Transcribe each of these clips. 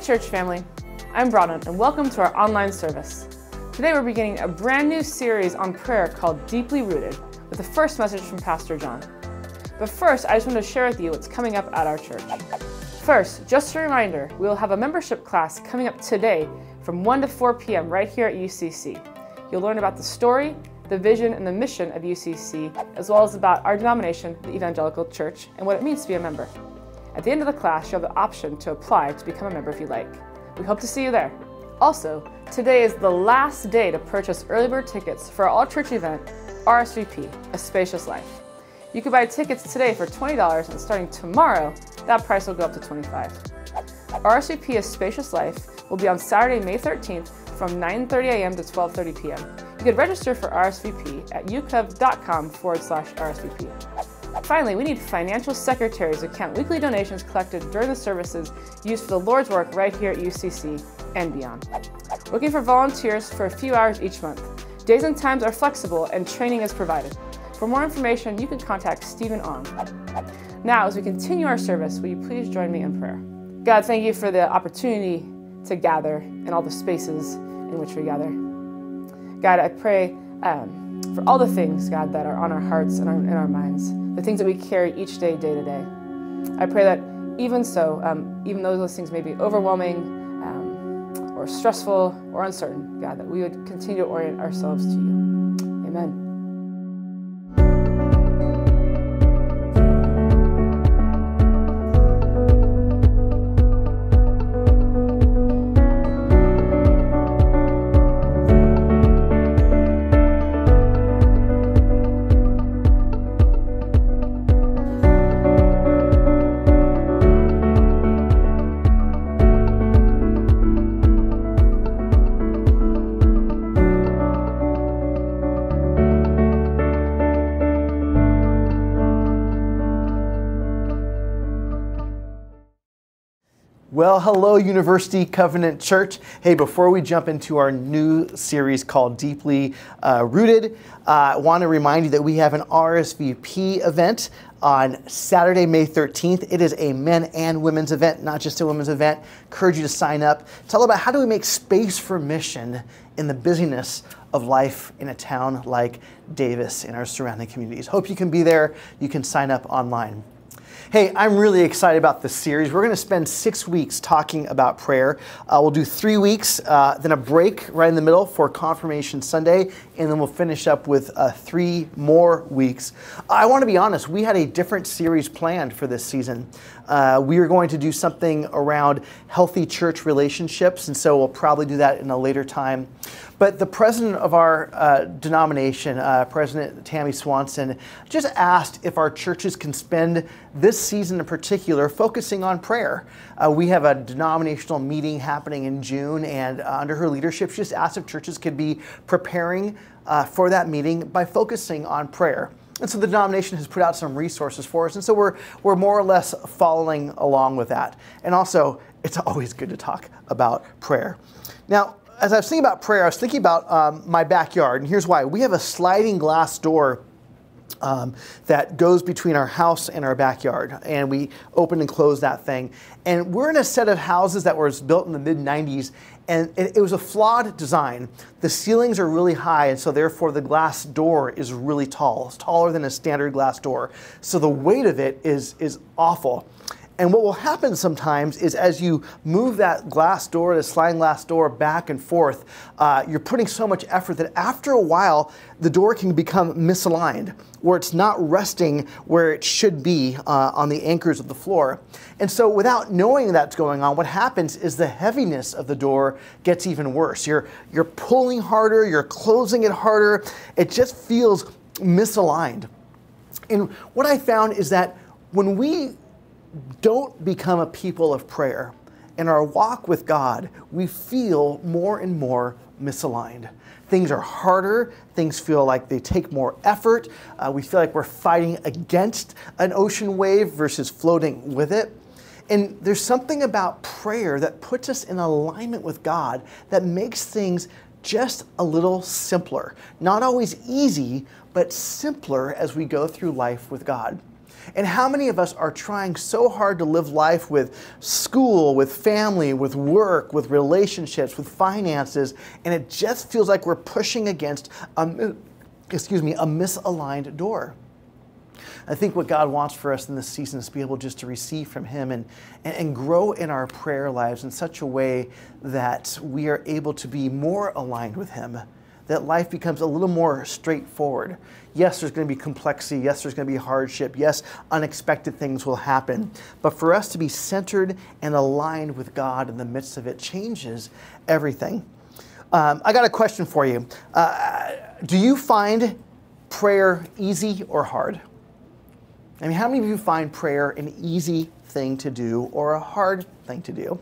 Good church family, I'm Bronan and welcome to our online service. Today we're beginning a brand new series on prayer called Deeply Rooted with the first message from Pastor John. But first, I just want to share with you what's coming up at our church. First, just a reminder, we will have a membership class coming up today from 1 to 4 p.m. right here at UCC. You'll learn about the story, the vision, and the mission of UCC, as well as about our denomination, the Evangelical Church, and what it means to be a member. At the end of the class, you'll have the option to apply to become a member if you like. We hope to see you there. Also, today is the last day to purchase early bird tickets for our all-church event, RSVP A Spacious Life. You can buy tickets today for $20, and starting tomorrow, that price will go up to $25. RSVP A Spacious Life will be on Saturday, May 13th from 9:30 a.m. to 12:30 p.m. You can register for RSVP at ucov.com/RSVP. Finally, we need financial secretaries who count weekly donations collected during the services used for the Lord's work right here at UCC and beyond. Looking for volunteers for a few hours each month. Days and times are flexible and training is provided. For more information, you can contact Stephen Ong. Now, as we continue our service, will you please join me in prayer? God, thank you for the opportunity to gather in all the spaces in which we gather. God, I pray for all the things, God, that are on our hearts and in our minds, the things that we carry each day, day to day. I pray that even so, even though those things may be overwhelming or stressful or uncertain, God, that we would continue to orient ourselves to you. Amen. Well, hello, University Covenant Church. Hey, before we jump into our new series called Deeply Rooted, I want to remind you that we have an RSVP event on Saturday, May 13th. It is a men and women's event, not just a women's event. Encourage you to sign up. It's all about how do we make space for mission in the busyness of life in a town like Davis and our surrounding communities. Hope you can be there. You can sign up online. Hey, I'm really excited about this series. We're going to spend 6 weeks talking about prayer. We'll do 3 weeks, then a break right in the middle for Confirmation Sunday, and then we'll finish up with 3 more weeks. I want to be honest, we had a different series planned for this season. We are going to do something around healthy church relationships, and so we'll probably do that in a later time. But the president of our denomination, President Tammy Swanson, just asked if our churches can spend this season in particular focusing on prayer. We have a denominational meeting happening in June, and under her leadership, she just asked if churches could be preparing for that meeting by focusing on prayer. And so the denomination has put out some resources for us, and so we're more or less following along with that. And also, it's always good to talk about prayer. Now, as I was thinking about prayer, I was thinking about my backyard, and here's why. We have a sliding glass door that goes between our house and our backyard, and we open and close that thing. And we're in a set of houses that was built in the mid-90s, and it was a flawed design. The ceilings are really high, and so therefore the glass door is really tall. It's taller than a standard glass door. So the weight of it is awful. And what will happen sometimes is as you move that glass door, the sliding glass door back and forth, you're putting so much effort that after a while, the door can become misaligned, where it's not resting where it should be on the anchors of the floor. And so without knowing that's going on, what happens is the heaviness of the door gets even worse. You're pulling harder, you're closing it harder. It just feels misaligned. And what I found is that when we don't become a people of prayer, in our walk with God, we feel more and more misaligned. Things are harder. Things feel like they take more effort. We feel like we're fighting against an ocean wave versus floating with it. And there's something about prayer that puts us in alignment with God that makes things just a little simpler. Not always easy, but simpler as we go through life with God. And how many of us are trying so hard to live life with school, with family, with work, with relationships, with finances, and it just feels like we're pushing against a misaligned door. I think what God wants for us in this season is to be able just to receive from Him and grow in our prayer lives in such a way that we are able to be more aligned with Him, that life becomes a little more straightforward. Yes, there's going to be complexity. Yes, there's going to be hardship. Yes, unexpected things will happen. But for us to be centered and aligned with God in the midst of it changes everything. I got a question for you. Do you find prayer easy or hard? I mean, how many of you find prayer an easy thing to do or a hard thing to do?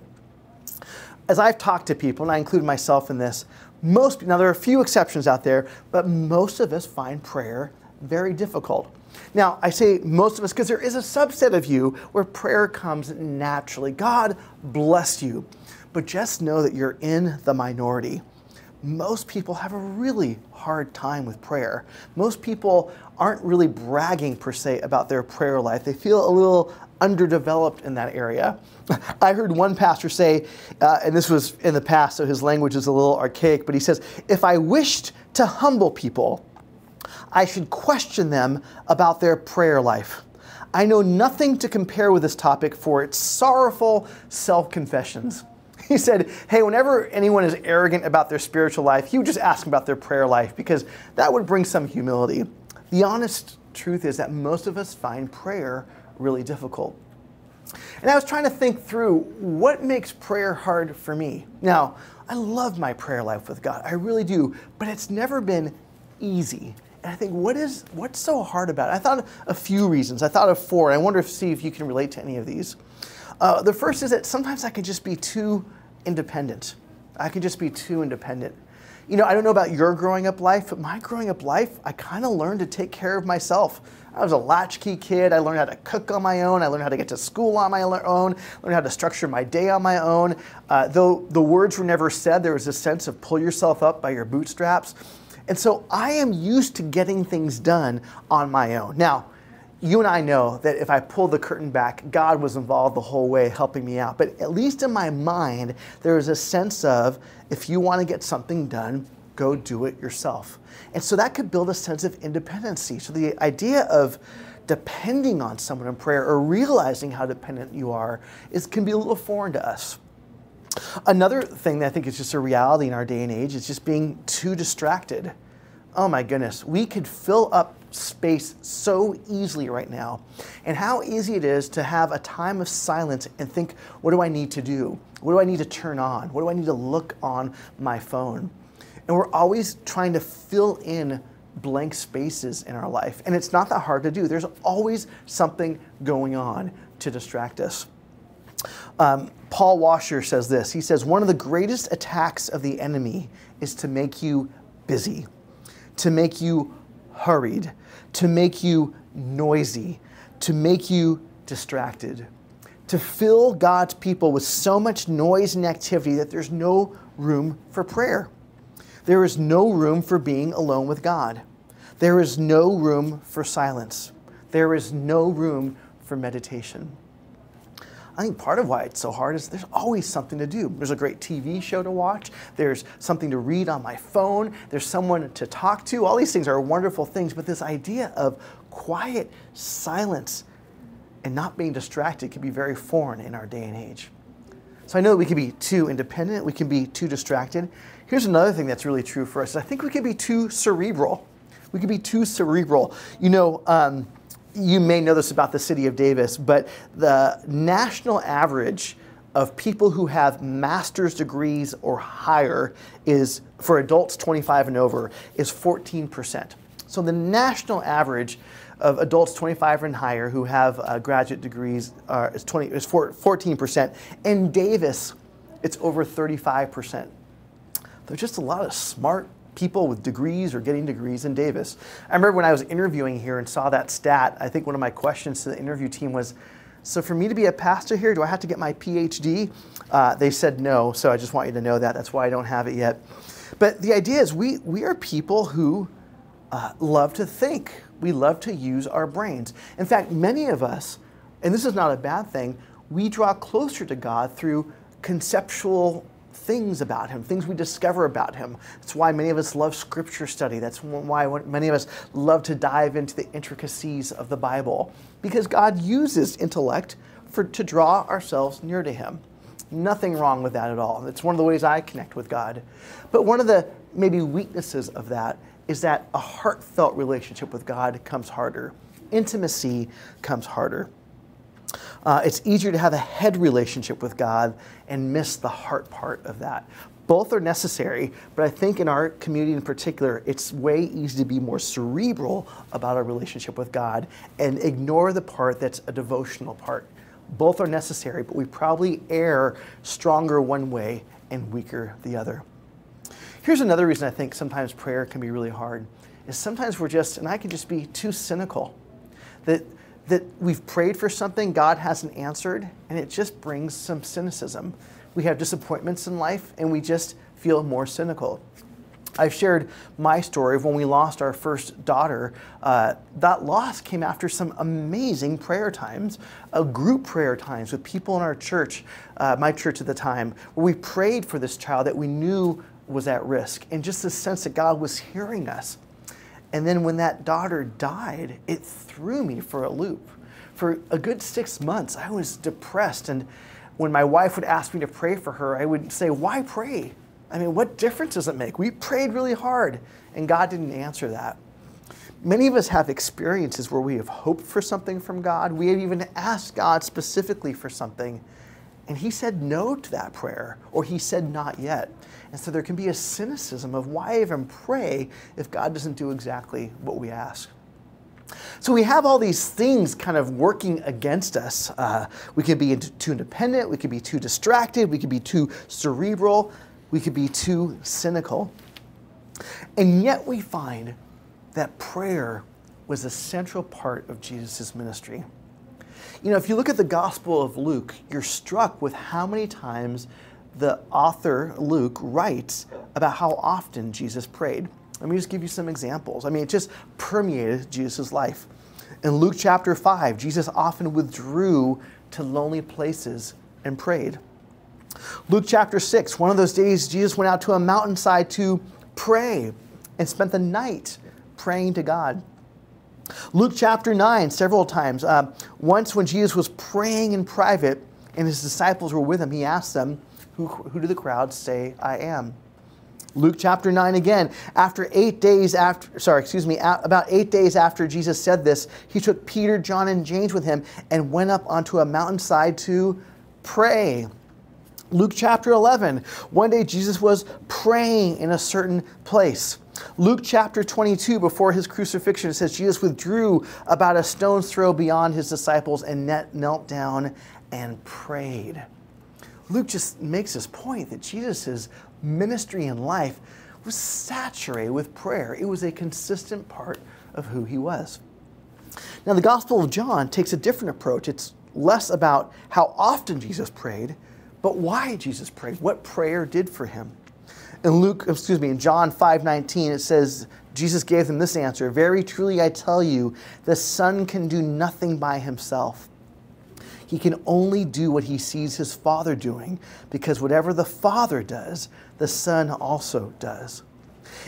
As I've talked to people, and I include myself in this, now there are a few exceptions out there, but most of us find prayer very difficult. Now, I say most of us because there is a subset of you where prayer comes naturally. God bless you, but just know that you're in the minority. Most people have a really hard time with prayer. Most people aren't really bragging, per se, about their prayer life. They feel a little underdeveloped in that area. I heard one pastor say, and this was in the past, so his language is a little archaic, but he says, if I wished to humble people, I should question them about their prayer life. I know nothing to compare with this topic for its sorrowful self-confessions. He said, hey, whenever anyone is arrogant about their spiritual life, he would just ask them about their prayer life because that would bring some humility. The honest truth is that most of us find prayer really difficult. And I was trying to think through what makes prayer hard for me. Now, I love my prayer life with God. I really do. But it's never been easy. And I think, what's so hard about it? I thought a few reasons. I thought of four. I wonder if, see if you can relate to any of these. The first is that sometimes I can just be too independent. I can just be too independent. You know, I don't know about your growing up life, but my growing up life, I kind of learned to take care of myself. I was a latchkey kid. I learned how to cook on my own. I learned how to get to school on my own. I learned how to structure my day on my own. Though the words were never said, there was a sense of pull yourself up by your bootstraps. And so I am used to getting things done on my own. Now, you and I know that if I pull the curtain back, God was involved the whole way helping me out. But at least in my mind, there is a sense of if you want to get something done, go do it yourself. And so that could build a sense of independency. So the idea of depending on someone in prayer or realizing how dependent you are can be a little foreign to us. Another thing that I think is just a reality in our day and age is just being too distracted. Oh my goodness, we could fill up space so easily right now. And how easy it is to have a time of silence and think, what do I need to do? What do I need to turn on? What do I need to look on my phone? And we're always trying to fill in blank spaces in our life. And it's not that hard to do. There's always something going on to distract us. Paul Washer says this. He says, one of the greatest attacks of the enemy is to make you busy, to make you hurried, to make you noisy, to make you distracted, to fill God's people with so much noise and activity that there's no room for prayer. There is no room for being alone with God. There is no room for silence. There is no room for meditation. I think part of why it's so hard is there's always something to do. There's a great TV show to watch. There's something to read on my phone. There's someone to talk to. All these things are wonderful things, but this idea of quiet silence and not being distracted can be very foreign in our day and age. So I know that we can be too independent. We can be too distracted. Here's another thing that's really true for us. I think we can be too cerebral. We can be too cerebral. You know, you may know this about the city of Davis, but the national average of people who have master's degrees or higher is, for adults 25 and over, is 14%. So the national average of adults 25 and higher who have graduate degrees is 14%. In Davis, it's over 35%. There's just a lot of smart people with degrees or getting degrees in Davis. I remember when I was interviewing here and saw that stat, I think one of my questions to the interview team was, so for me to be a pastor here, do I have to get my PhD? They said no, so I just want you to know that. That's why I don't have it yet. But the idea is we are people who love to think. We love to use our brains. In fact, many of us, and this is not a bad thing, we draw closer to God through conceptual things about Him, things we discover about Him. That's why many of us love scripture study. That's why many of us love to dive into the intricacies of the Bible, because God uses intellect to draw ourselves near to Him. Nothing wrong with that at all. It's one of the ways I connect with God. But one of the maybe weaknesses of that is that a heartfelt relationship with God comes harder. Intimacy comes harder. It's easier to have a head relationship with God and miss the heart part of that. Both are necessary, but I think in our community in particular, it's way easy to be more cerebral about our relationship with God and ignore the part that's a devotional part. Both are necessary, but we probably err stronger one way and weaker the other. Here's another reason I think sometimes prayer can be really hard, is sometimes we're just, and I can just be too cynical, that we've prayed for something, God hasn't answered, and it just brings some cynicism. We have disappointments in life, and we just feel more cynical. I've shared my story of when we lost our first daughter. That loss came after some amazing prayer times, group prayer times with people in our church, my church at the time, where we prayed for this child that we knew was at risk, and just the sense that God was hearing us. And then when that daughter died, it threw me for a loop. For a good 6 months, I was depressed. And when my wife would ask me to pray for her, I would say, why pray? I mean, what difference does it make? We prayed really hard, and God didn't answer that. Many of us have experiences where we have hoped for something from God. We have even asked God specifically for something, and He said no to that prayer, or He said not yet. And so there can be a cynicism of why even pray if God doesn't do exactly what we ask. So we have all these things kind of working against us. We could be too independent, we could be too distracted, we could be too cerebral, we could be too cynical. And yet we find that prayer was a central part of Jesus' ministry. You know, if you look at the Gospel of Luke, you're struck with how many times the author, Luke, writes about how often Jesus prayed. Let me just give you some examples. I mean, it just permeated Jesus' life. In Luke chapter 5, Jesus often withdrew to lonely places and prayed. Luke chapter 6, one of those days Jesus went out to a mountainside to pray and spent the night praying to God. Luke chapter 9, several times. Once when Jesus was praying in private and His disciples were with Him, He asked them, who do the crowd say I am? Luke chapter 9 again, about 8 days after Jesus said this, He took Peter, John, and James with Him and went up onto a mountainside to pray. Luke chapter 11, one day Jesus was praying in a certain place. Luke chapter 22, before His crucifixion, it says Jesus withdrew about a stone's throw beyond His disciples and knelt down and prayed. Luke just makes this point that Jesus' ministry and life was saturated with prayer. It was a consistent part of who He was. Now, the Gospel of John takes a different approach. It's less about how often Jesus prayed, but why Jesus prayed, what prayer did for Him. In John 5:19, it says, Jesus gave them this answer, "Very truly I tell you, the Son can do nothing by Himself. He can only do what He sees His Father doing, because whatever the Father does, the Son also does."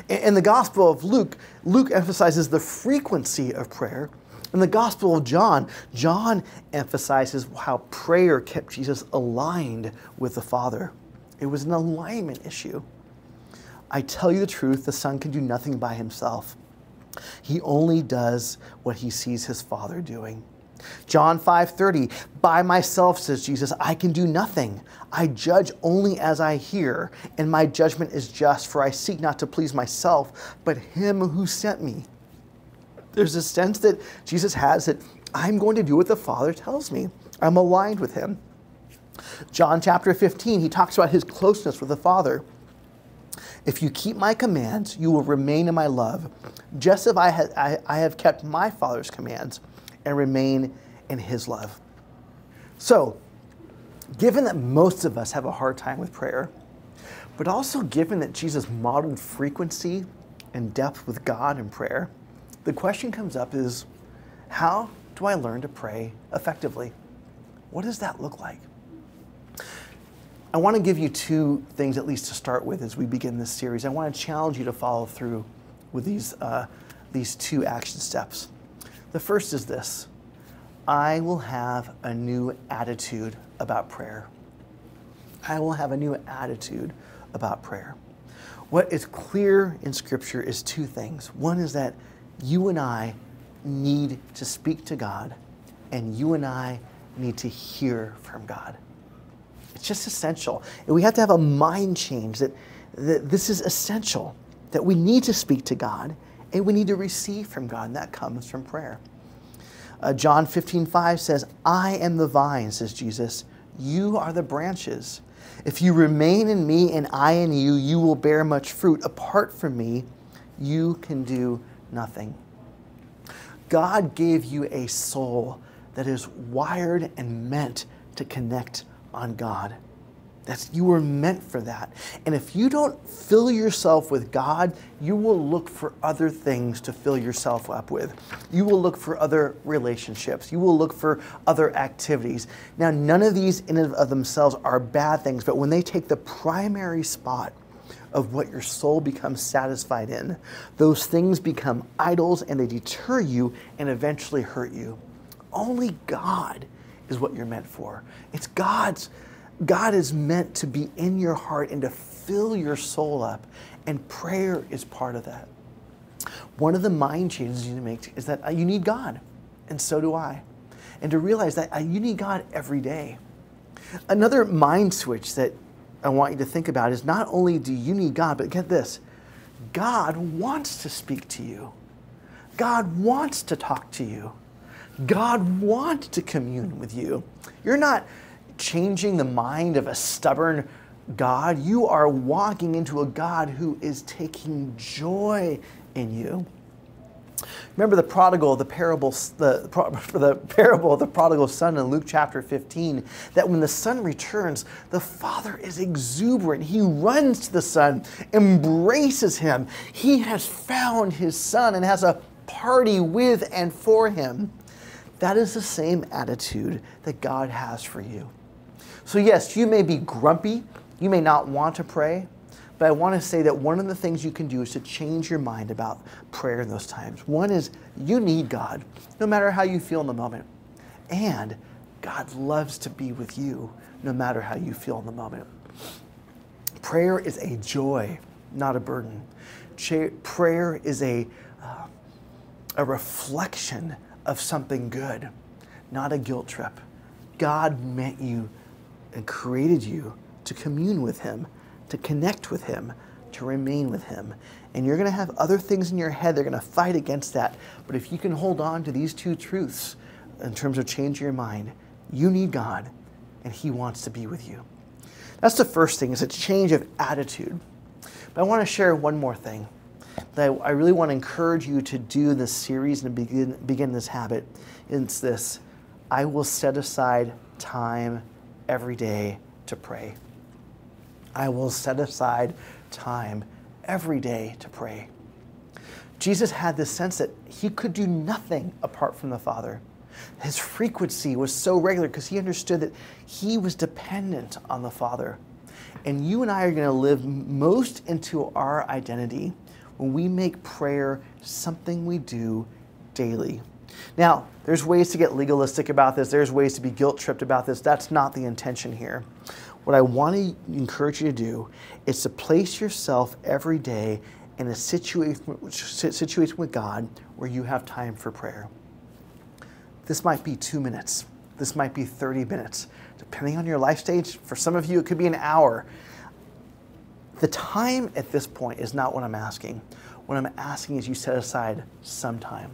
In the Gospel of Luke, Luke emphasizes the frequency of prayer. In the Gospel of John, John emphasizes how prayer kept Jesus aligned with the Father. It was an alignment issue. I tell you the truth, the Son can do nothing by Himself. He only does what He sees His Father doing. John 5:30, by myself, says Jesus, I can do nothing. I judge only as I hear, and my judgment is just, for I seek not to please myself, but Him who sent me. There's a sense that Jesus has that I'm going to do what the Father tells me. I'm aligned with Him. John chapter 15, he talks about His closeness with the Father. If you keep my commands, you will remain in my love, just as I have kept my Father's commands and remain in His love. So, given that most of us have a hard time with prayer, but also given that Jesus modeled frequency and depth with God in prayer, the question comes up is, how do I learn to pray effectively? What does that look like? I want to give you two things at least to start with as we begin this series. I want to challenge you to follow through with these two action steps. The first is this: I will have a new attitude about prayer. I will have a new attitude about prayer. What is clear in Scripture is two things. One is that you and I need to speak to God, and you and I need to hear from God. It's just essential. And we have to have a mind change that this is essential, that we need to speak to God and we need to receive from God, and that comes from prayer. John 15:5 says, "I am the vine," says Jesus, "you are the branches. If you remain in me and I in you, you will bear much fruit. Apart from me, you can do nothing." God gave you a soul that is wired and meant to connect on God. You were meant for that. And if you don't fill yourself with God, you will look for other things to fill yourself up with. You will look for other relationships. You will look for other activities. Now, none of these in and of themselves are bad things, but when they take the primary spot of what your soul becomes satisfied in, those things become idols and they deter you and eventually hurt you. Only God is what you're meant for. It's God's. God is meant to be in your heart and to fill your soul up, and prayer is part of that. One of the mind changes you need to make is that you need God, and so do I, and to realize that you need God every day. Another mind switch that I want you to think about is, not only do you need God, but get this, God wants to speak to you. God wants to talk to you. God wants to commune with you. You're not changing the mind of a stubborn God. You are walking into a God who is taking joy in you. Remember the prodigal, the parable of the prodigal son in Luke chapter 15, that when the son returns, the father is exuberant. He runs to the son, embraces him. He has found his son and has a party with and for him. That is the same attitude that God has for you. So yes, you may be grumpy, you may not want to pray, but I want to say that one of the things you can do is to change your mind about prayer in those times. One is, you need God, no matter how you feel in the moment. And God loves to be with you, no matter how you feel in the moment. Prayer is a joy, not a burden. Prayer is a reflection of something good, not a guilt trip. God meant you and created you to commune with him, to connect with him, to remain with him. And you're gonna have other things in your head that are gonna fight against that. But if you can hold on to these two truths in terms of changing your mind, you need God and he wants to be with you. That's the first thing, is a change of attitude. But I wanna share one more thing that I really want to encourage you to do this series and begin this habit. It's this: I will set aside time every day to pray. I will set aside time every day to pray. Jesus had this sense that he could do nothing apart from the Father. His frequency was so regular because he understood that he was dependent on the Father. And you and I are going to live most into our identity when we make prayer something we do daily. Now, there's ways to get legalistic about this. There's ways to be guilt-tripped about this. That's not the intention here. What I want to encourage you to do is to place yourself every day in a situation with God where you have time for prayer. This might be 2 minutes. This might be 30 minutes. Depending on your life stage, for some of you it could be an hour. The time at this point is not what I'm asking. What I'm asking is you set aside some time,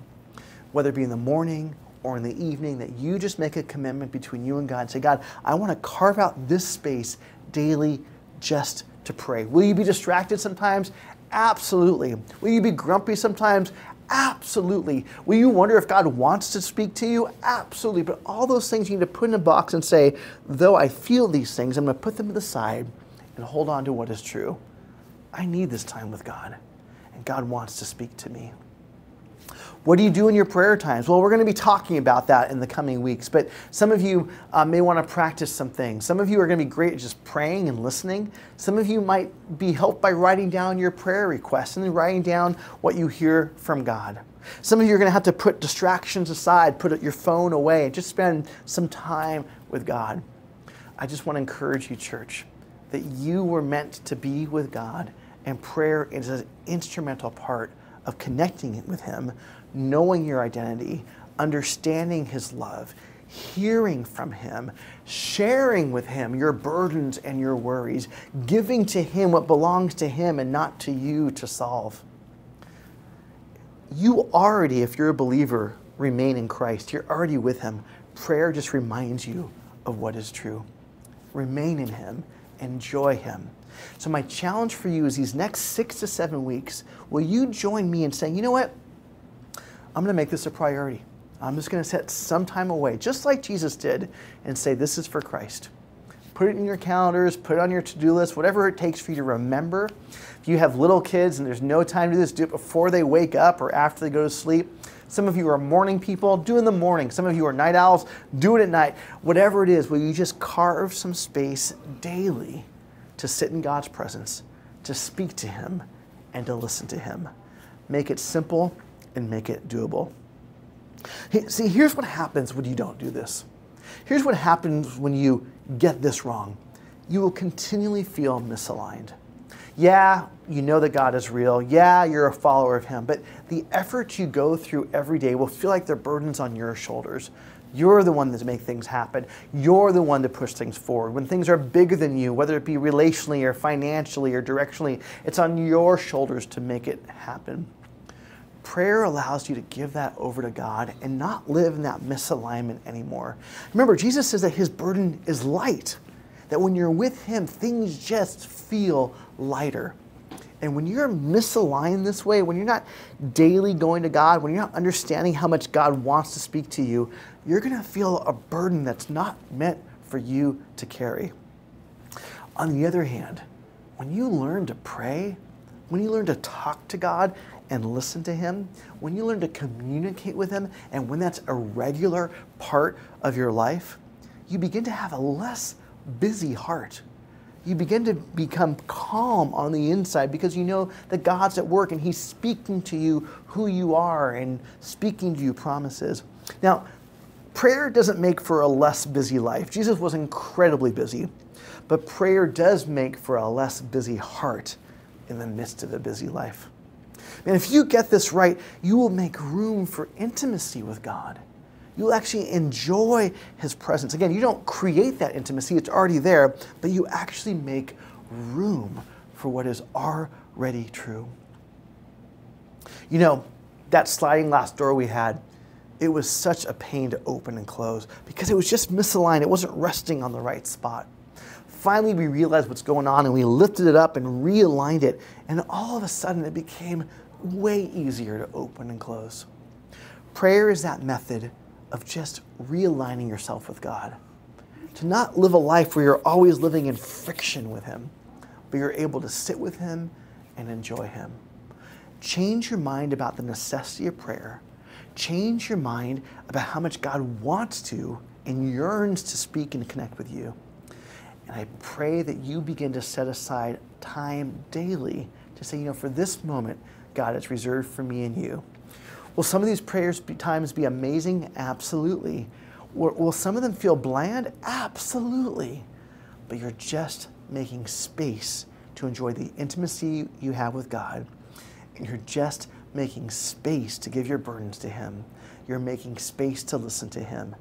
whether it be in the morning or in the evening, that you just make a commitment between you and God and say, God, I want to carve out this space daily just to pray. Will you be distracted sometimes? Absolutely. Will you be grumpy sometimes? Absolutely. Will you wonder if God wants to speak to you? Absolutely. But all those things you need to put in a box and say, though I feel these things, I'm going to put them to the side and hold on to what is true. I need this time with God, and God wants to speak to me. What do you do in your prayer times? Well, we're going to be talking about that in the coming weeks, but some of you may want to practice some things. Some of you are going to be great at just praying and listening. Some of you might be helped by writing down your prayer requests and then writing down what you hear from God. Some of you are going to have to put distractions aside, put your phone away, and just spend some time with God. I just want to encourage you, church, that you were meant to be with God, and prayer is an instrumental part of connecting with Him, knowing your identity, understanding His love, hearing from Him, sharing with Him your burdens and your worries, giving to Him what belongs to Him and not to you to solve. You already, if you're a believer, remain in Christ. You're already with Him. Prayer just reminds you of what is true. Remain in Him. Enjoy Him. So my challenge for you is these next 6 to 7 weeks, will you join me in saying, you know what? I'm going to make this a priority. I'm just going to set some time away, just like Jesus did, and say, this is for Christ. Put it in your calendars, put it on your to-do list, whatever it takes for you to remember. If you have little kids and there's no time to do this, do it before they wake up or after they go to sleep. Some of you are morning people, do it in the morning. Some of you are night owls, do it at night. Whatever it is, will you just carve some space daily to sit in God's presence, to speak to Him, and to listen to Him. Make it simple and make it doable. See, here's what happens when you don't do this. Here's what happens when you get this wrong. You will continually feel misaligned. Yeah, you know that God is real. Yeah, you're a follower of Him. But the effort you go through every day will feel like the burden's on your shoulders. You're the one that makes things happen. You're the one to push things forward. When things are bigger than you, whether it be relationally or financially or directionally, it's on your shoulders to make it happen. Prayer allows you to give that over to God and not live in that misalignment anymore. Remember, Jesus says that His burden is light, that when you're with Him, things just feel lighter. And when you're misaligned this way, when you're not daily going to God, when you're not understanding how much God wants to speak to you, you're going to feel a burden that's not meant for you to carry. On the other hand, when you learn to pray, when you learn to talk to God and listen to Him, when you learn to communicate with Him, and when that's a regular part of your life, you begin to have a less busy heart. You begin to become calm on the inside because you know that God's at work and He's speaking to you who you are and speaking to you promises. Now, prayer doesn't make for a less busy life. Jesus was incredibly busy, but prayer does make for a less busy heart in the midst of a busy life. And if you get this right, you will make room for intimacy with God. You'll actually enjoy His presence. Again, you don't create that intimacy. It's already there, but you actually make room for what is already true. You know, that sliding glass door we had, it was such a pain to open and close because it was just misaligned. It wasn't resting on the right spot. Finally, we realized what's going on, and we lifted it up and realigned it, and all of a sudden it became way easier to open and close. Prayer is that method of just realigning yourself with God, to not live a life where you're always living in friction with Him, but you're able to sit with Him and enjoy Him. Change your mind about the necessity of prayer. Change your mind about how much God wants to and yearns to speak and connect with you. And I pray that you begin to set aside time daily to say, you know, for this moment, God, it's reserved for me and you. Will some of these prayers times be amazing? Absolutely. Will some of them feel bland? Absolutely. But you're just making space to enjoy the intimacy you have with God. And you're just making space to give your burdens to Him. You're making space to listen to Him.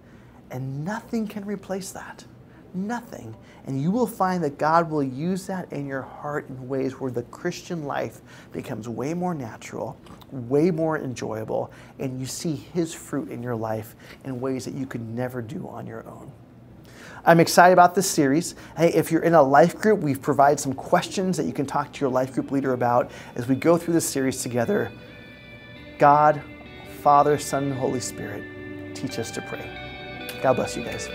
And nothing can replace that. Nothing. And you will find that God will use that in your heart in ways where the Christian life becomes way more natural, way more enjoyable, and you see His fruit in your life in ways that you could never do on your own. I'm excited about this series. Hey, if you're in a life group, we've provided some questions that you can talk to your life group leader about as we go through this series together. God, Father, Son, and Holy Spirit, teach us to pray. God bless you guys.